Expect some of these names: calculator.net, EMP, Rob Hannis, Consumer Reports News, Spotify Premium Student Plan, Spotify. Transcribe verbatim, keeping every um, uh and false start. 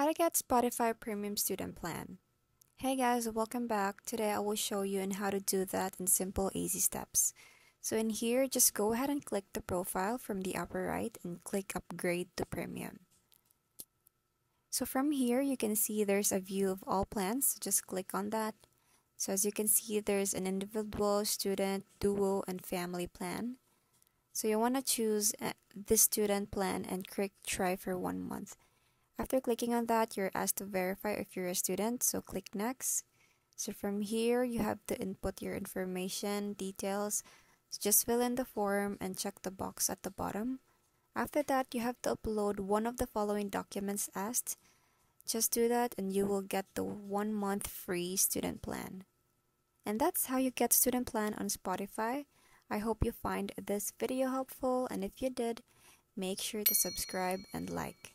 How to get Spotify Premium Student Plan. Hey guys, welcome back. Today I will show you on how to do that in simple, easy steps. So in here, just go ahead and click the profile from the upper right and click upgrade to premium. So from here, you can see there's a view of all plans. Just click on that. So as you can see, there's an individual, student, duo, and family plan. So you want to choose this student plan and click try for one month. After clicking on that, you're asked to verify if you're a student, so click next. So from here, you have to input your information, details. So just fill in the form and check the box at the bottom. After that, you have to upload one of the following documents asked. Just do that and you will get the one month free student plan. And that's how you get student plan on Spotify. I hope you find this video helpful, and if you did, make sure to subscribe and like.